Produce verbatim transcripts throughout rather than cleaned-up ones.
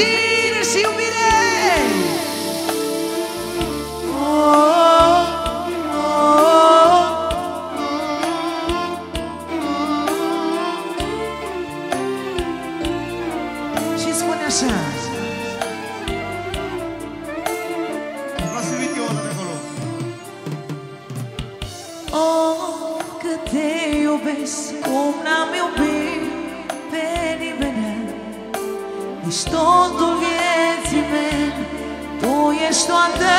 fericire și iubire. Oh, oh, oh. Și spune așa. Oh, că te iubesc cum n-am iubit pe nimeni. Ești totul vieții mele, tu ești toată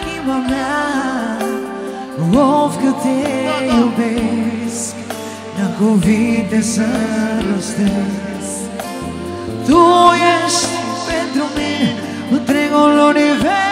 inima mea. Of, că te iubesc, n-am cuvinte să rostesc. Tu ești pentru mine întregul univers.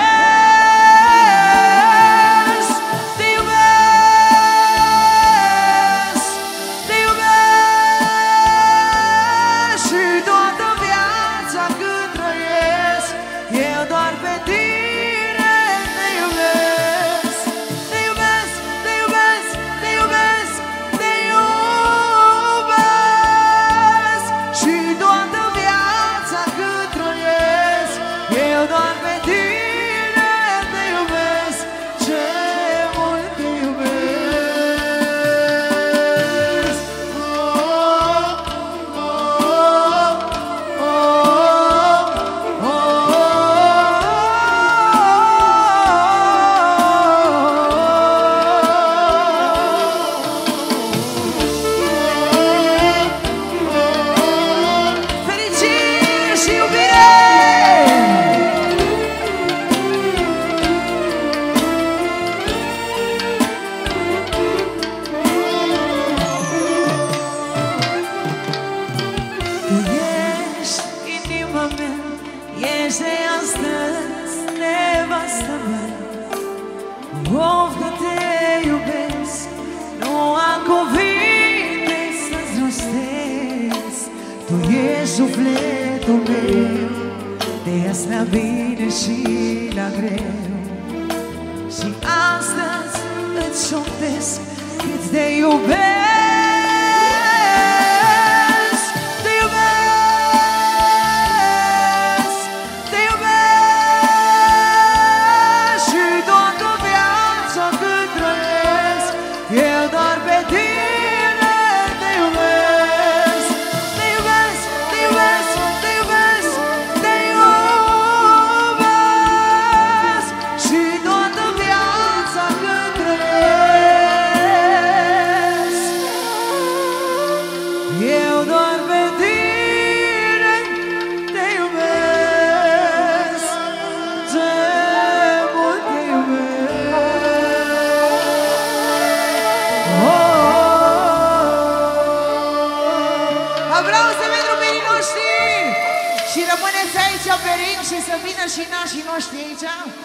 Sufletul meu, de azi la bine și la greu. Și astăzi îți șoptesc cât te iubesc. Te iubesc, te iubesc și toată viața cât trăiesc, eu doar pe tine. Și rămâneți aici, operim, și să vină și nașii noștri aici.